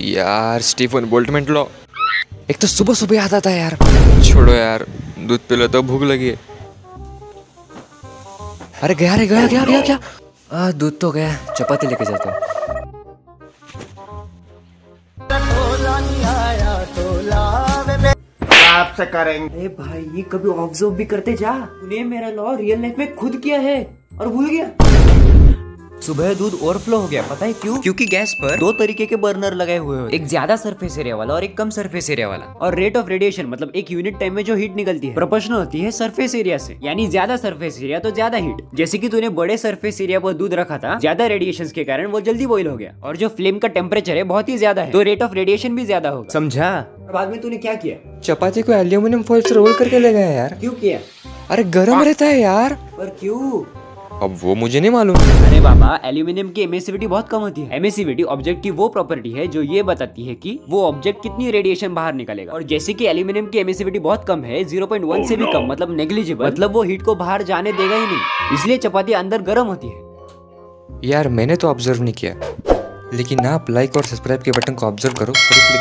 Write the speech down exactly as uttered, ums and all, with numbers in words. यार Stephen Boltzmann लो, एक तो सुबह सुबह याद आता है यार। छोड़ो यार, दूध पी लो तो भूख लगी है। अरे गया रे गया गया गया क्या? दूध तो गया, चपाती लेके जाता हूँ। आपसे करेंगे भाई, ये कभी ऑब्जर्व भी करते जा। तूने मेरा लॉ रियल लाइफ में खुद किया है और भूल गया। सुबह दूध ओवरफ्लो हो गया, पता है क्यों? क्योंकि गैस पर दो तरीके के बर्नर लगाए हुए हैं, एक ज्यादा सरफेस एरिया वाला और एक कम सरफेस एरिया वाला। और रेट ऑफ रेडिएशन मतलब एक यूनिट टाइम में जो हीट निकलती है प्रोपोर्शनल होती है सरफेस एरिया से, यानी ज्यादा सरफेस एरिया तो ज्यादा हीट। जैसे कि तूने बड़े सरफेस एरिया पर दूध रखा था, ज्यादा रेडिएशन के कारण वो जल्दी बॉइल हो गया, और जो फ्लेम का टेम्परेचर है बहुत ही ज्यादा है तो रेट ऑफ रेडिएशन भी ज्यादा होगा, समझा? बाद में तूने क्या किया? चपाती को एल्यूमिनियम फॉइल से रोल करके ले गया यार। क्यों किया? अरे गरम रहता है यार। पर क्यों? अब वो मुझे नहीं मालूम। अरे बाबा, एल्यूमिनियम की एमिसिविटी बहुत कम होती है। एमिसिविटी ऑब्जेक्ट की वो प्रॉपर्टी है जो ये बताती है कि वो ऑब्जेक्ट कितनी रेडिएशन बाहर निकालेगा। और जैसे कि एल्यूमिनियम की एमिसिविटी बहुत कम है, ज़ीरो पॉइंट वन से भी कम, मतलब नेग्लिजिबल, मतलब वो हीट को बाहर जाने देगा ही नहीं, इसलिए चपाती अंदर गर्म होती है। यार मैंने तो ऑब्जर्व नहीं किया, लेकिन आप लाइक और सब्सक्राइब के बटन को ऑब्जर्व करो।